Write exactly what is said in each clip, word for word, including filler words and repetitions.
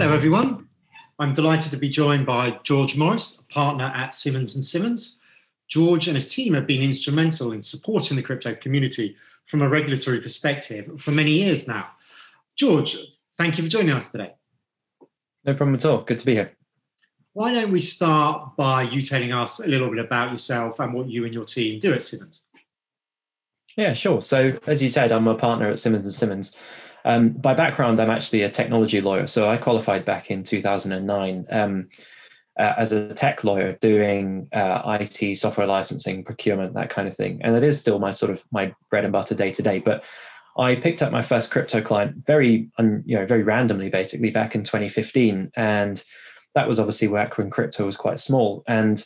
Hello everyone, I'm delighted to be joined by George Morris, a partner at Simmons and Simmons. George and his team have been instrumental in supporting the crypto community from a regulatory perspective for many years now. George, thank you for joining us today. No problem at all, good to be here. Why don't we start by you telling us a little bit about yourself and what you and your team do at Simmons? Yeah, sure. So as you said, I'm a partner at Simmons and Simmons. Um, by background, I'm actually a technology lawyer. So I qualified back in two thousand nine um, uh, as a tech lawyer doing uh, I T, software licensing, procurement, that kind of thing. And it is still my sort of my bread and butter day to day. But I picked up my first crypto client very, un, you know, very randomly, basically back in twenty fifteen. And that was obviously back when crypto was quite small. And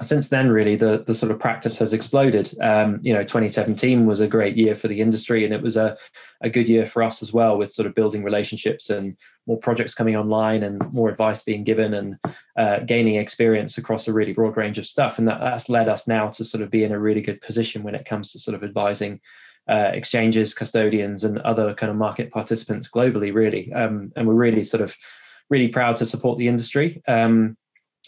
since then, really, the, the sort of practice has exploded. Um, you know, twenty seventeen was a great year for the industry, and it was a, a good year for us as well, with sort of building relationships and more projects coming online and more advice being given and uh, gaining experience across a really broad range of stuff. And that, that's led us now to sort of be in a really good position when it comes to sort of advising uh, exchanges, custodians, and other kind of market participants globally, really. Um, and we're really sort of really proud to support the industry. Um,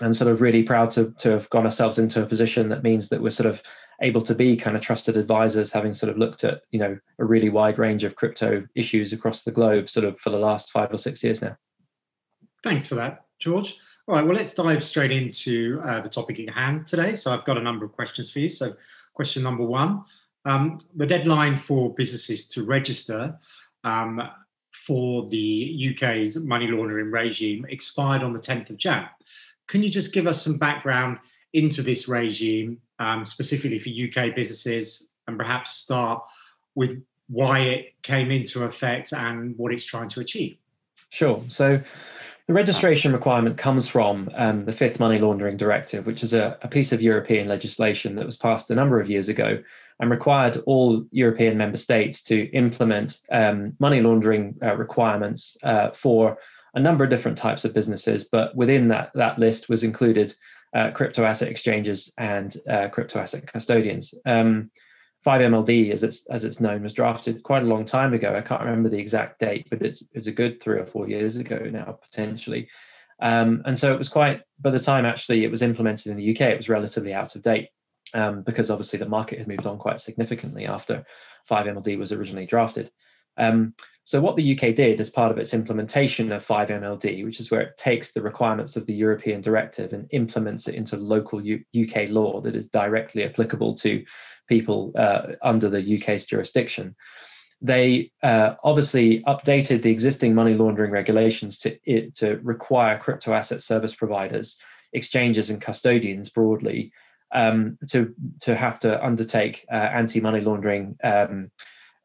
And sort of really proud to, to have got ourselves into a position that means that we're sort of able to be kind of trusted advisors, having sort of looked at, you know, a really wide range of crypto issues across the globe sort of for the last five or six years now. Thanks for that, George. All right, well, let's dive straight into uh, the topic at hand today. So I've got a number of questions for you. So question number one, um, the deadline for businesses to register um, for the U K's money laundering regime expired on the tenth of January. Can you just give us some background into this regime, um, specifically for U K businesses, and perhaps start with why it came into effect and what it's trying to achieve? Sure. So the registration requirement comes from um, the Fifth Money Laundering Directive, which is a, a piece of European legislation that was passed a number of years ago and required all European member states to implement um, money laundering uh, requirements uh, for a number of different types of businesses, but within that, that list was included uh, crypto asset exchanges and uh, crypto asset custodians. Um, five M L D, as it's as it's known, was drafted quite a long time ago. I can't remember the exact date, but it's it's a good three or four years ago now, potentially. Um, and so it was quite, by the time actually it was implemented in the U K, it was relatively out of date um, because obviously the market had moved on quite significantly after five M L D was originally drafted. Um, so what the U K did as part of its implementation of five M L D, which is where it takes the requirements of the European directive and implements it into local U UK law that is directly applicable to people uh, under the U K's jurisdiction, they uh, obviously updated the existing money laundering regulations to, it, to require crypto asset service providers, exchanges and custodians broadly, um, to, to have to undertake uh, anti-money laundering um,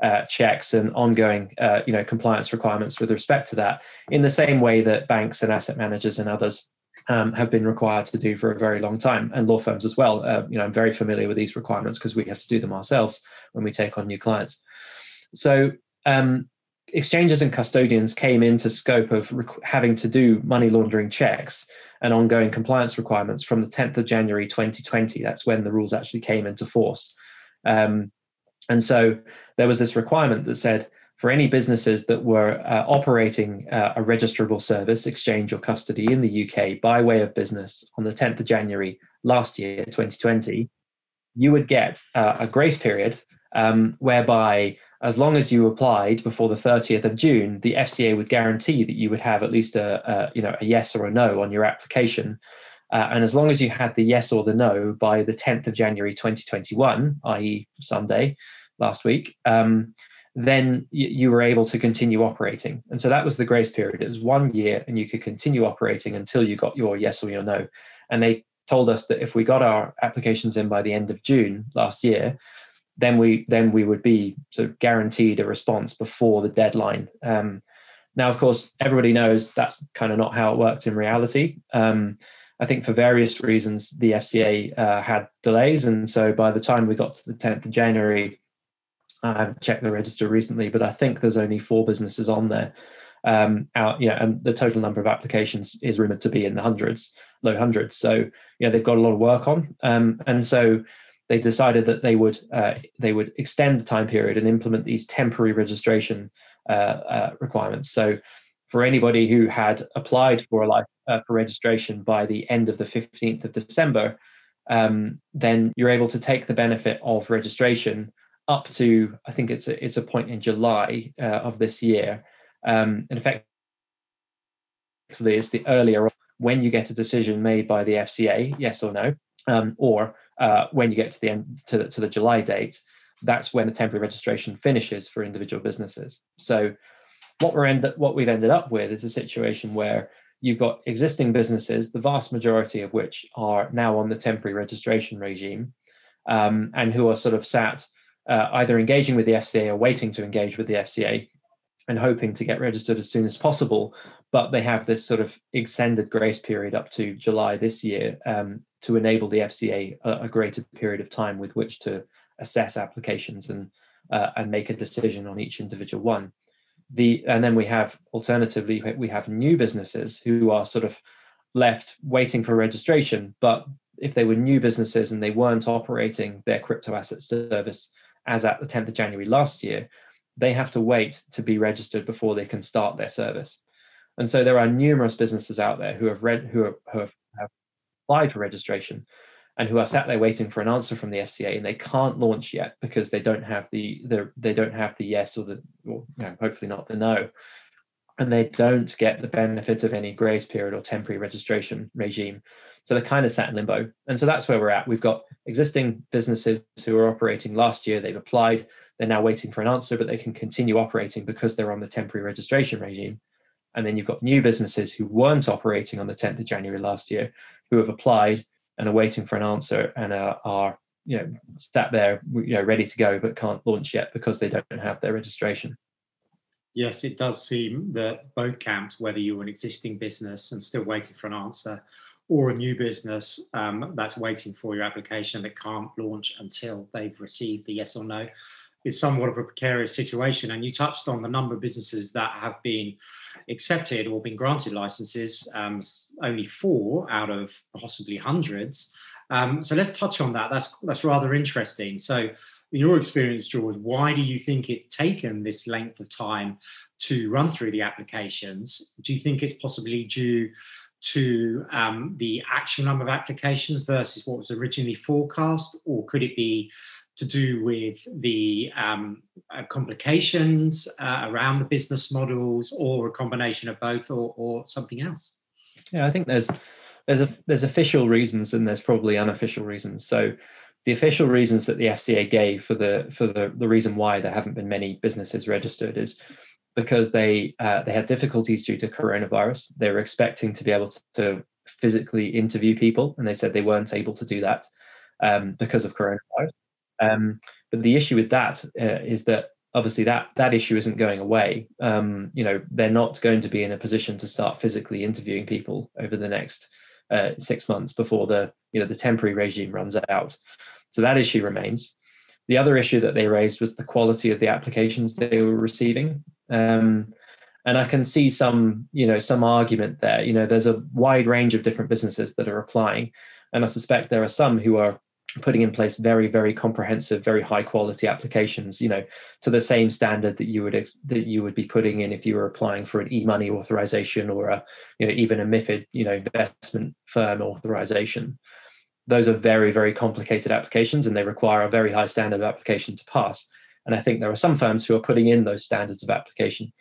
Uh, checks and ongoing uh, you know, compliance requirements with respect to that, in the same way that banks and asset managers and others um, have been required to do for a very long time, and law firms as well. Uh, you know, I'm very familiar with these requirements because we have to do them ourselves when we take on new clients. So um, exchanges and custodians came into scope of having to do money laundering checks and ongoing compliance requirements from the tenth of January twenty twenty. That's when the rules actually came into force. Um, And so there was this requirement that said for any businesses that were uh, operating uh, a registrable service, exchange or custody in the U K by way of business on the tenth of January last year, twenty twenty, you would get uh, a grace period um, whereby as long as you applied before the thirtieth of June, the F C A would guarantee that you would have at least a, a, you know, a yes or a no on your application. Uh, and as long as you had the yes or the no by the tenth of January twenty twenty-one, that is Sunday last week, um, then you were able to continue operating. And so that was the grace period. It was one year and you could continue operating until you got your yes or your no. And they told us that if we got our applications in by the end of June last year, then we, then we would be sort of guaranteed a response before the deadline. Um, now, of course, everybody knows that's kind of not how it worked in reality. Um, I think for various reasons, the F C A uh, had delays. And so by the time we got to the tenth of January, I haven't checked the register recently, but I think there's only four businesses on there. Um, out, you know, and the total number of applications is rumoured to be in the hundreds, low hundreds. So, you know, they've got a lot of work on. Um, and so they decided that they would uh, they would extend the time period and implement these temporary registration uh, uh, requirements. So for anybody who had applied for a life uh, for registration by the end of the fifteenth of December, um, then you're able to take the benefit of registration up to, I think it's a, it's a point in July uh, of this year. Um, in effect, it's the earlier when you get a decision made by the F C A, yes or no, um, or uh, when you get to the end to the, to the July date, that's when the temporary registration finishes for individual businesses. So what we're end up, what we've ended up with is a situation where you've got existing businesses, the vast majority of which are now on the temporary registration regime, um, and who are sort of sat uh, either engaging with the F C A or waiting to engage with the F C A and hoping to get registered as soon as possible. But they have this sort of extended grace period up to July this year um, to enable the F C A a, a greater period of time with which to assess applications and uh, and make a decision on each individual one. The and then we have alternatively we have new businesses who are sort of left waiting for registration, but if they were new businesses and they weren't operating their crypto asset service as at the tenth of January last year, they have to wait to be registered before they can start their service. And so there are numerous businesses out there who have read who, are, who have, have applied for registration and who are sat there waiting for an answer from the F C A, and they can't launch yet because they don't have the, the they don't have the yes or the or no, hopefully not the no, and they don't get the benefit of any grace period or temporary registration regime. So they're kind of sat in limbo. And so that's where we're at. We've got existing businesses who are operating last year, they've applied, they're now waiting for an answer, but they can continue operating because they're on the temporary registration regime. And then you've got new businesses who weren't operating on the tenth of January last year, who have applied and are waiting for an answer and are, are you know, sat there, you know, ready to go, but can't launch yet because they don't have their registration. Yes, it does seem that both camps, whether you're an existing business and still waiting for an answer, or a new business um, that's waiting for your application that can't launch until they've received the yes or no, is somewhat of a precarious situation. And you touched on the number of businesses that have been accepted or been granted licenses, um, only four out of possibly hundreds. Um, so let's touch on that. That's that's rather interesting. So in your experience, George, why do you think it's taken this length of time to run through the applications? Do you think it's possibly due to um, the actual number of applications versus what was originally forecast, or could it be to do with the um, uh, complications uh, around the business models, or a combination of both, or, or something else? Yeah, I think there's there's a, there's official reasons and there's probably unofficial reasons. So the official reasons that the F C A gave for the for the, the reason why there haven't been many businesses registered is because they uh, they had difficulties due to coronavirus. They were expecting to be able to, to physically interview people, and they said they weren't able to do that um, because of coronavirus. Um, but the issue with that uh, is that obviously that that issue isn't going away. Um, you know, they're not going to be in a position to start physically interviewing people over the next uh, six months before the you know the temporary regime runs out. So that issue remains. The other issue that they raised was the quality of the applications they were receiving. Um, and I can see some, you know, some argument there. You know, there's a wide range of different businesses that are applying, and I suspect there are some who are putting in place very, very comprehensive, very high quality applications, you know, to the same standard that you would ex- that you would be putting in if you were applying for an e-money authorization or a, you know, even a MiFID, you know, investment firm authorization. Those are very, very complicated applications, and they require a very high standard of application to pass. And I think there are some firms who are putting in those standards of application.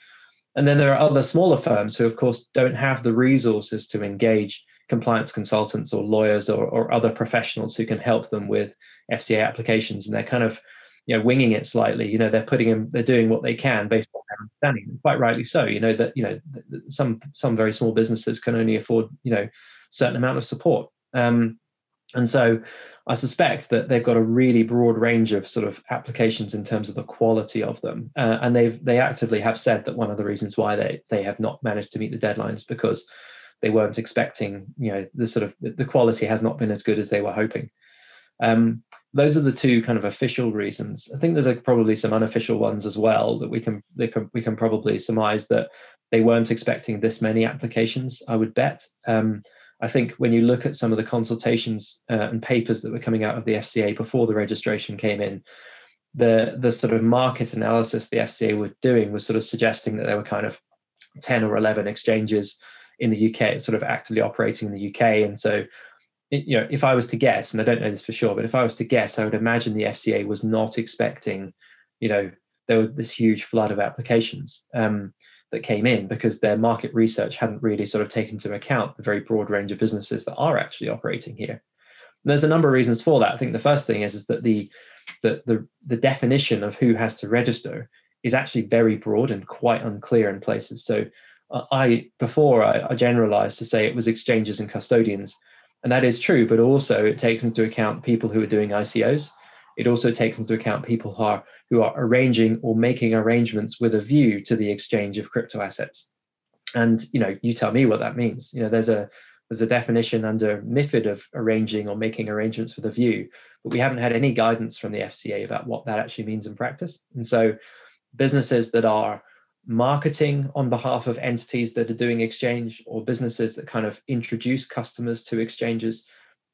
And then there are other smaller firms who, of course, don't have the resources to engage compliance consultants or lawyers or, or other professionals who can help them with F C A applications, and they're kind of, you know, winging it slightly. You know, they're putting in, they're doing what they can based on their understanding, and quite rightly so. You know that you know some some very small businesses can only afford you know a certain amount of support, um, and so I suspect that they've got a really broad range of sort of applications in terms of the quality of them, uh, and they've they actively have said that one of the reasons why they they have not managed to meet the deadlines because they weren't expecting, you know, the sort of the quality has not been as good as they were hoping. Um, those are the two kind of official reasons. I think there's like probably some unofficial ones as well that we can, they can we can probably surmise that they weren't expecting this many applications, I would bet. Um, I think when you look at some of the consultations uh, and papers that were coming out of the F C A before the registration came in, the the sort of market analysis the F C A were doing was sort of suggesting that they were kind of ten or eleven exchanges in the U K, sort of actively operating in the U K. And so, you know, if I was to guess, and I don't know this for sure, but if I was to guess, I would imagine the F C A was not expecting, you know, there was this huge flood of applications um, that came in, because their market research hadn't really sort of taken into account the very broad range of businesses that are actually operating here. And there's a number of reasons for that. I think the first thing is, is that the, the, the, the definition of who has to register is actually very broad and quite unclear in places. So I, before I, I generalized to say it was exchanges and custodians, and that is true, but also it takes into account people who are doing I C Os. It also takes into account people who are, who are arranging or making arrangements with a view to the exchange of crypto assets. And, you know, you tell me what that means. You know, there's a, there's a definition under MiFID of arranging or making arrangements with a view, but we haven't had any guidance from the F C A about what that actually means in practice. And so businesses that are marketing on behalf of entities that are doing exchange, or businesses that kind of introduce customers to exchanges,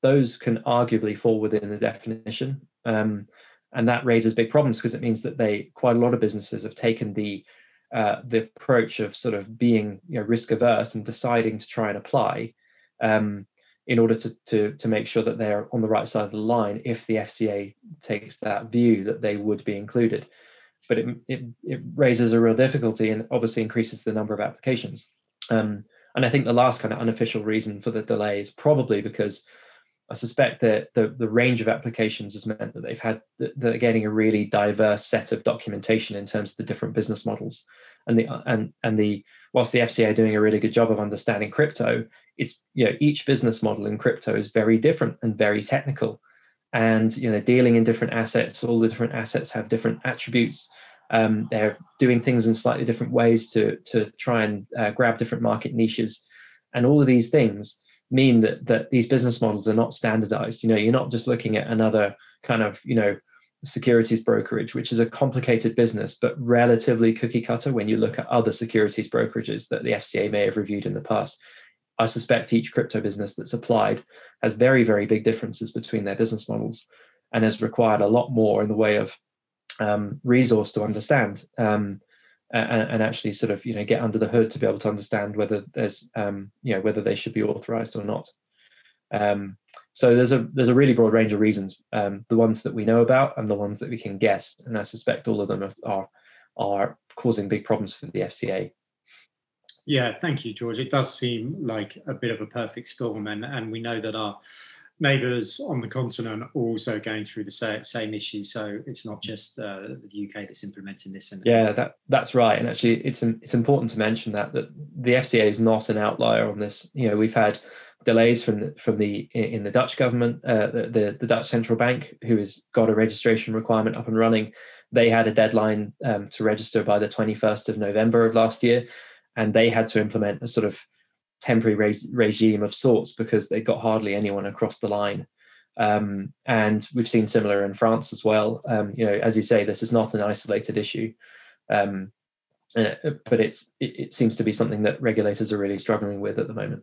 those can arguably fall within the definition. Um, and that raises big problems, because it means that they, quite a lot of businesses have taken the uh, the approach of sort of being, you know, risk averse and deciding to try and apply um, in order to, to, to make sure that they're on the right side of the line if the F C A takes that view that they would be included. But it, it, it raises a real difficulty and obviously increases the number of applications. Um, and I think the last kind of unofficial reason for the delay is probably because I suspect that the, the range of applications has meant that they've had, they're getting a really diverse set of documentation in terms of the different business models. And the and and the whilst the F C A are doing a really good job of understanding crypto, it's, you know, each business model in crypto is very different and very technical. And, you know, dealing in different assets, all the different assets have different attributes. Um, they're doing things in slightly different ways to, to try and uh, grab different market niches. And all of these things mean that, that these business models are not standardized. You know, you're not just looking at another kind of, you know, securities brokerage, which is a complicated business, but relatively cookie cutter when you look at other securities brokerages that the F C A may have reviewed in the past. I suspect each crypto business that's applied has very, very big differences between their business models and has required a lot more in the way of um, resource to understand um, and, and actually sort of, you know, get under the hood to be able to understand whether there's, um, you know, whether they should be authorized or not. Um, so there's a, there's a really broad range of reasons, um, the ones that we know about and the ones that we can guess. And I suspect all of them are, are, are causing big problems for the F C A. Yeah, thank you, George. It does seem like a bit of a perfect storm, and, and we know that our neighbours on the continent are also going through the same issue. So it's not just uh, the U K that's implementing this. And yeah, that, that's right. And actually, it's it's important to mention that that the F C A is not an outlier on this. You know, we've had delays from the, from the in the Dutch government, uh, the, the the Dutch Central Bank, who has got a registration requirement up and running. They had a deadline um, to register by the twenty-first of November of last year. And they had to implement a sort of temporary re regime of sorts because they got hardly anyone across the line. Um, and we've seen similar in France as well. Um, you know, as you say, this is not an isolated issue, um, and it, but it's it, it seems to be something that regulators are really struggling with at the moment.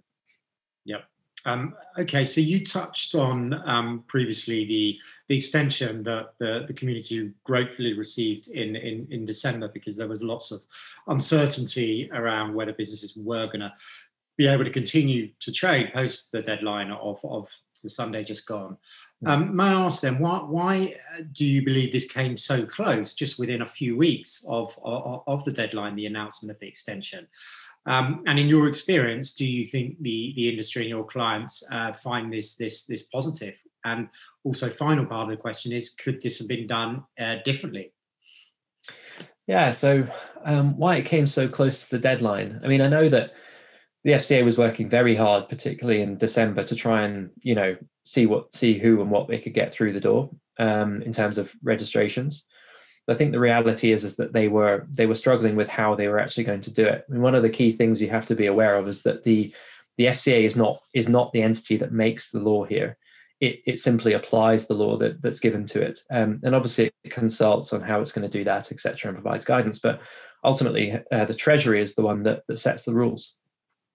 Yep. Um, okay, so you touched on um, previously the, the extension that the, the community gratefully received in, in, in December, because there was lots of uncertainty around whether businesses were going to be able to continue to trade post the deadline of, of the Sunday just gone. Um, may I ask then, why, why do you believe this came so close, just within a few weeks of, of, of the deadline, the announcement of the extension? Um, and in your experience, do you think the, the industry and your clients uh, find this, this, this positive? And also, final part of the question is, could this have been done uh, differently? Yeah, so um, why it came so close to the deadline. I mean, I know that the F C A was working very hard, particularly in December, to try and, you know, see what, see who and what they could get through the door um, in terms of registrations. I think the reality is, is that they were they were struggling with how they were actually going to do it. And one of the key things you have to be aware of is that the the F C A is not is not the entity that makes the law here. It it simply applies the law that that's given to it, um, and obviously it consults on how it's going to do that, et cetera, and provides guidance. But ultimately, uh, the Treasury is the one that that sets the rules,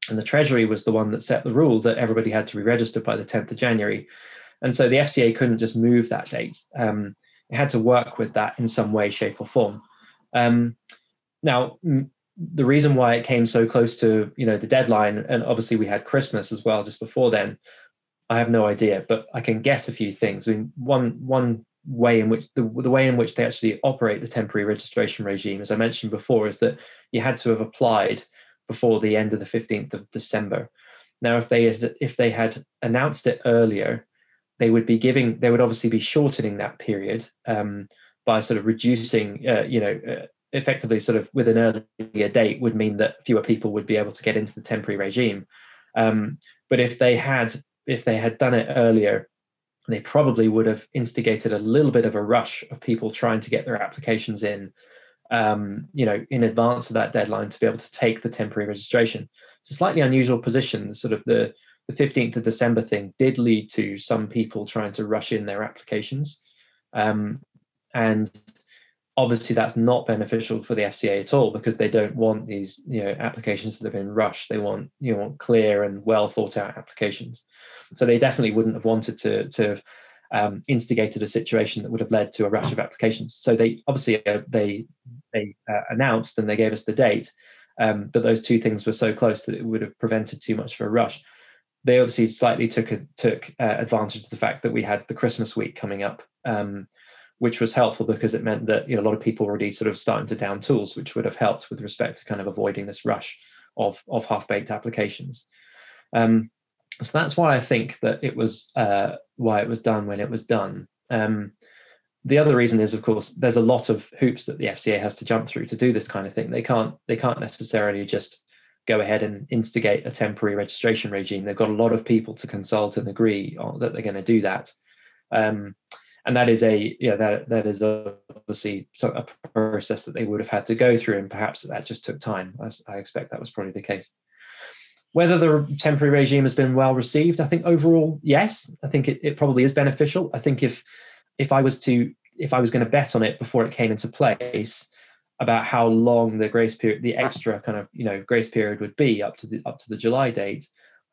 and the Treasury was the one that set the rule that everybody had to be registered by the tenth of January, and so the F C A couldn't just move that date. Um, Had to work with that in some way, shape, or form. Um, now, the reason why it came so close to, you know, the deadline, and obviously we had Christmas as well just before then, I have no idea, but I can guess a few things. I mean, one one way in which the, the way in which they actually operate the temporary registration regime, as I mentioned before, is that you had to have applied before the end of the fifteenth of December. Now, if they if they had announced it earlier, they would be giving they would obviously be shortening that period um, by sort of reducing, uh, you know, uh, effectively sort of with an earlier date would mean that fewer people would be able to get into the temporary regime. Um, but if they had if they had done it earlier, they probably would have instigated a little bit of a rush of people trying to get their applications in, um, you know, in advance of that deadline to be able to take the temporary registration. It's a slightly unusual position. Sort of the, the fifteenth of December thing did lead to some people trying to rush in their applications. Um, and obviously that's not beneficial for the F C A at all, because they don't want these, you know, applications that have been rushed. They want, you know, want clear and well thought out applications. So they definitely wouldn't have wanted to, to have um, instigated a situation that would have led to a rush of applications. So they obviously uh, they they uh, announced and they gave us the date, um, but those two things were so close that it would have prevented too much of a rush. They obviously slightly took a, took uh, advantage of the fact that we had the Christmas week coming up, Um, which was helpful because it meant that, you know, a lot of people already sort of starting to down tools, which would have helped with respect to kind of avoiding this rush of, of half-baked applications. Um, so that's why I think that it was uh, why it was done when it was done. Um, the other reason is, of course, there's a lot of hoops that the F C A has to jump through to do this kind of thing. They can't they can't necessarily just go ahead and instigate a temporary registration regime. They've got a lot of people to consult and agree on that they're going to do that. Um, And that is a yeah that that is obviously a process that they would have had to go through, and perhaps that just took time. I, I expect that was probably the case. Whether the temporary regime has been well received, I think overall yes. I think it, it probably is beneficial. I think if if I was to if I was going to bet on it before it came into place about how long the grace period, the extra kind of you know grace period would be up to the up to the July date,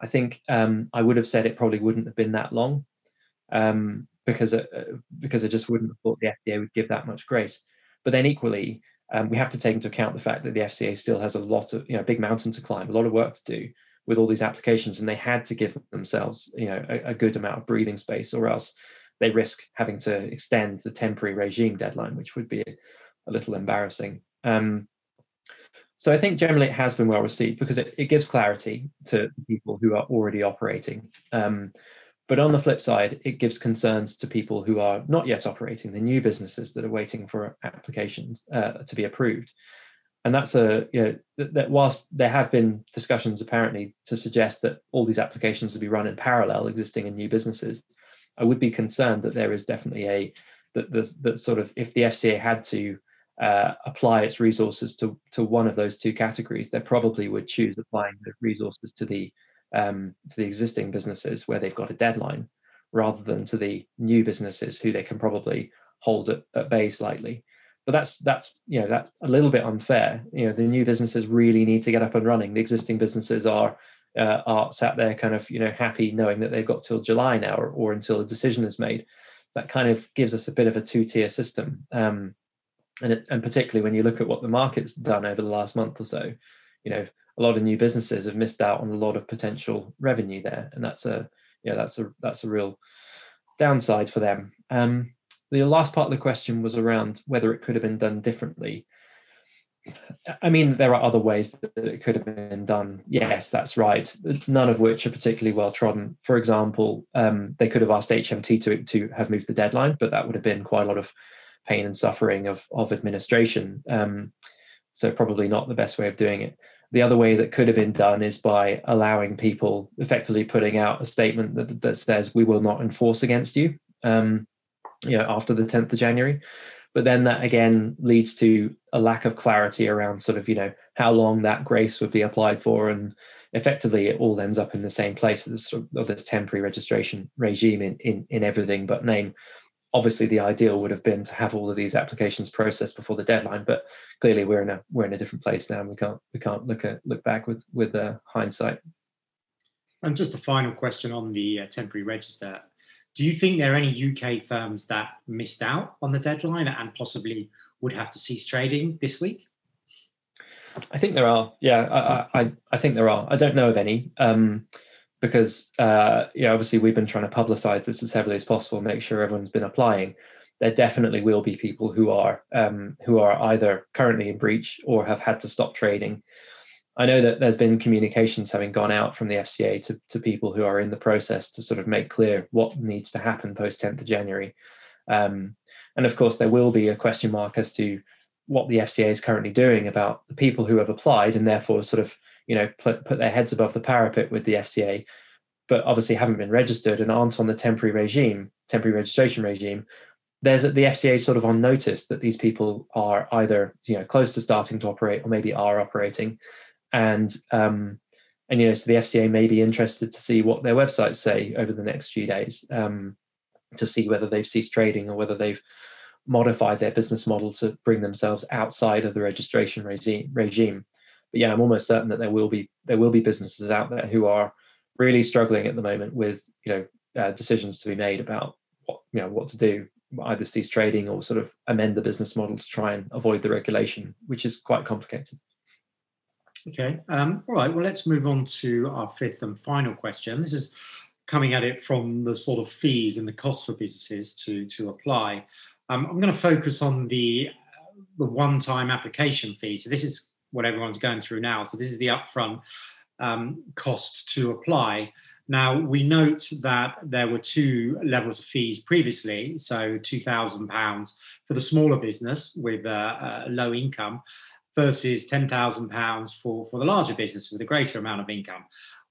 I think um, I would have said it probably wouldn't have been that long. Um, because uh, because I just wouldn't have thought the F C A would give that much grace. But then equally, um, we have to take into account the fact that the F C A still has a lot of, you know, big mountain to climb, a lot of work to do with all these applications, and they had to give themselves, you know, a, a good amount of breathing space, or else they risk having to extend the temporary regime deadline, which would be a, a little embarrassing. Um, so I think generally it has been well received because it, it gives clarity to people who are already operating. Um, But on the flip side, it gives concerns to people who are not yet operating, the new businesses that are waiting for applications uh, to be approved. And that's a, you know, that, that whilst there have been discussions apparently to suggest that all these applications would be run in parallel, existing and new businesses, I would be concerned that there is definitely a, that, that, that sort of, if the F C A had to uh, apply its resources to, to one of those two categories, they probably would choose applying the resources to the Um, to the existing businesses where they've got a deadline, rather than to the new businesses who they can probably hold at, at bay slightly. But that's that's you know that's a little bit unfair. You know, the new businesses really need to get up and running. The existing businesses are uh, are sat there kind of you know happy knowing that they've got till July now, or, or until a decision is made. That kind of gives us a bit of a two-tier system, um, and it, and particularly when you look at what the market's done over the last month or so, you know. A lot of new businesses have missed out on a lot of potential revenue there, and that's a yeah that's a that's a real downside for them. Um, the last part of the question was around whether it could have been done differently. I mean, there are other ways that it could have been done. Yes, that's right. None of which are particularly well trodden. For example, um, they could have asked H M T to to have moved the deadline, but that would have been quite a lot of pain and suffering of of administration. Um, so probably not the best way of doing it. The other way that could have been done is by allowing people, effectively putting out a statement that, that says, we will not enforce against you, um, you know, after the tenth of January. But then that again leads to a lack of clarity around sort of, you know, how long that grace would be applied for. And effectively it all ends up in the same place of this, of this temporary registration regime in, in, in everything but name. Obviously, the ideal would have been to have all of these applications processed before the deadline, but clearly we're in a we're in a different place now, and we can't we can't look at look back with with uh, hindsight. And just a final question on the uh, temporary register: do you think there are any U K firms that missed out on the deadline and possibly would have to cease trading this week? I think there are. Yeah, I I, I think there are. I don't know of any, um, because uh, yeah, obviously we've been trying to publicize this as heavily as possible, make sure everyone's been applying. There definitely will be people who are um, who are either currently in breach or have had to stop trading. I know that there's been communications having gone out from the F C A to, to people who are in the process to sort of make clear what needs to happen post tenth of January. Um, and of course, there will be a question mark as to what the F C A is currently doing about the people who have applied and therefore sort of, you know, put, put their heads above the parapet with the F C A, but obviously haven't been registered and aren't on the temporary regime, temporary registration regime. There's the F C A sort of on notice that these people are either, you know, close to starting to operate or maybe are operating. And, um, and, you know, so the F C A may be interested to see what their websites say over the next few days, um, to see whether they've ceased trading or whether they've modified their business model to bring themselves outside of the registration regime. regime. But yeah, I'm almost certain that there will be there will be businesses out there who are really struggling at the moment with, you know, uh, decisions to be made about what, you know, what to do, either cease trading or sort of amend the business model to try and avoid the regulation, which is quite complicated. Okay, um, all right, well, let's move on to our fifth and final question. This is coming at it from the sort of fees and the cost for businesses to, to apply. Um, I'm going to focus on the, the one-time application fee. So this is what everyone's going through now. So this is the upfront um, cost to apply. Now, we note that there were two levels of fees previously. So two thousand pounds for the smaller business with a, a low income, versus ten thousand pounds for, for the larger business with a greater amount of income.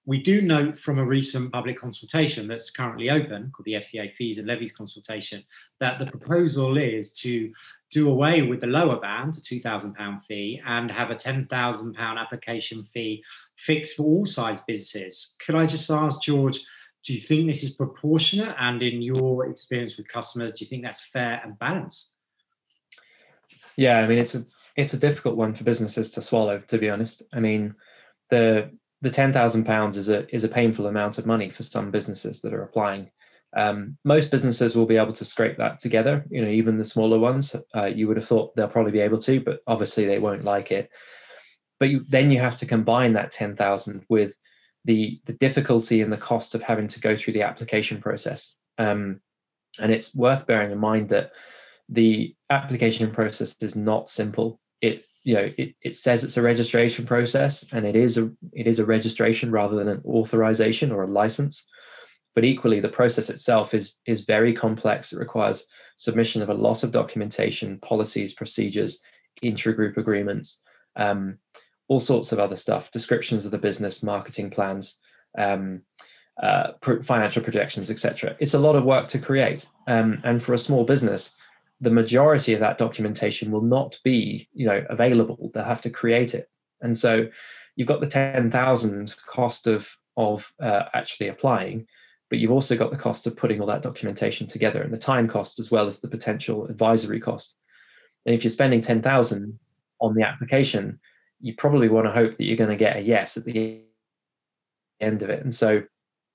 We do note from a recent public consultation that's currently open, called the F C A Fees and Levies Consultation, that the proposal is to do away with the lower band, a two thousand pounds fee, and have a ten thousand pounds application fee fixed for all size businesses. Could I just ask, George, do you think this is proportionate? And in your experience with customers, do you think that's fair and balanced? Yeah, I mean, it's a It's a difficult one for businesses to swallow, to be honest. I mean, the the ten thousand pounds is a is a painful amount of money for some businesses that are applying. Um, most businesses will be able to scrape that together. You know, even the smaller ones, uh, you would have thought they'll probably be able to, but obviously they won't like it. But you, then you have to combine that ten thousand with the the difficulty and the cost of having to go through the application process. Um, and it's worth bearing in mind that the application process is not simple. It, you know, it, it says it's a registration process, and it is a it is a registration rather than an authorization or a license. But equally, the process itself is is very complex. It requires submission of a lot of documentation, policies, procedures, intragroup agreements, um, all sorts of other stuff, descriptions of the business, marketing plans, um, uh, pro- financial projections, et cetera. It's a lot of work to create, um, and for a small business, the majority of that documentation will not be, you know, available. They'll have to create it. And so you've got the ten thousand cost of, of uh, actually applying, but you've also got the cost of putting all that documentation together and the time cost, as well as the potential advisory cost. And if you're spending ten thousand on the application, you probably want to hope that you're going to get a yes at the end of it. And so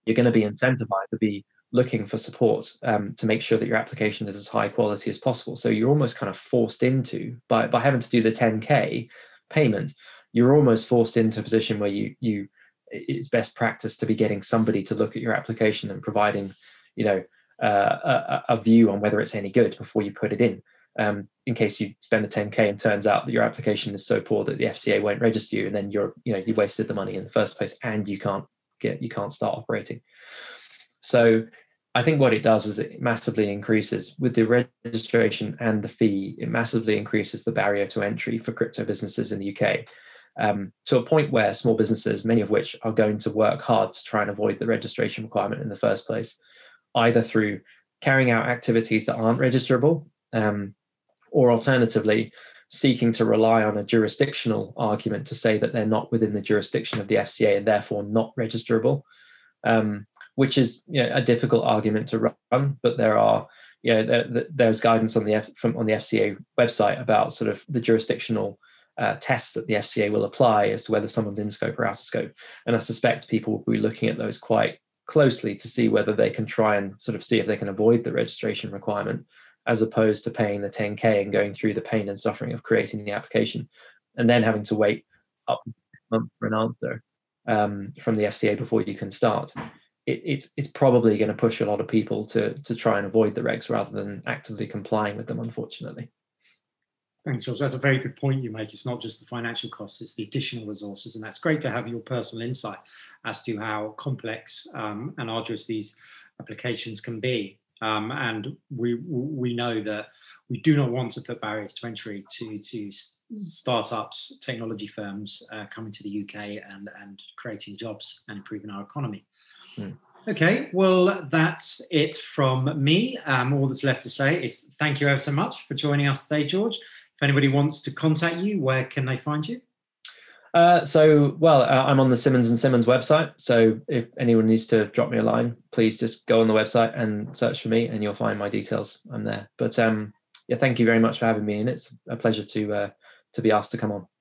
you're going to be incentivized to be looking for support um, to make sure that your application is as high quality as possible. So you're almost kind of forced into, by, by having to do the ten K payment, you're almost forced into a position where you, you it's best practice to be getting somebody to look at your application and providing, you know, uh, a, a view on whether it's any good before you put it in, um, in case you spend the ten K and turns out that your application is so poor that the F C A won't register you, and then you're, you know, you wasted the money in the first place and you can't get, you can't start operating. So I think what it does is it massively increases, with the registration and the fee, it massively increases the barrier to entry for crypto businesses in the U K, um, to a point where small businesses, many of which are going to work hard to try and avoid the registration requirement in the first place, either through carrying out activities that aren't registrable, um, or alternatively, seeking to rely on a jurisdictional argument to say that they're not within the jurisdiction of the F C A and therefore not registrable. Um, which is, you know, a difficult argument to run, but there are, you know, there, there's guidance on the F, from on the F C A website about sort of the jurisdictional uh, tests that the F C A will apply as to whether someone's in scope or out of scope. And I suspect people will be looking at those quite closely to see whether they can try and sort of see if they can avoid the registration requirement, as opposed to paying the ten K and going through the pain and suffering of creating the application and then having to wait up to six months for an answer um, from the F C A before you can start, it, it's it's probably going to push a lot of people to to try and avoid the regs rather than actively complying with them, unfortunately. Thanks, George. That's a very good point you make. It's not just the financial costs, it's the additional resources. And that's great to have your personal insight as to how complex um, and arduous these applications can be. Um, and we we know that we do not want to put barriers to entry to, to startups, technology firms uh, coming to the U K and, and creating jobs and improving our economy. Mm. Okay, well, that's it from me. Um, all that's left to say is thank you ever so much for joining us today, George. If anybody wants to contact you, where can they find you? Uh, so, well, uh, I'm on the Simmons and Simmons website. So if anyone needs to drop me a line, please just go on the website and search for me and you'll find my details. I'm there. But um, yeah, thank you very much for having me. And it's a pleasure to uh, to be asked to come on.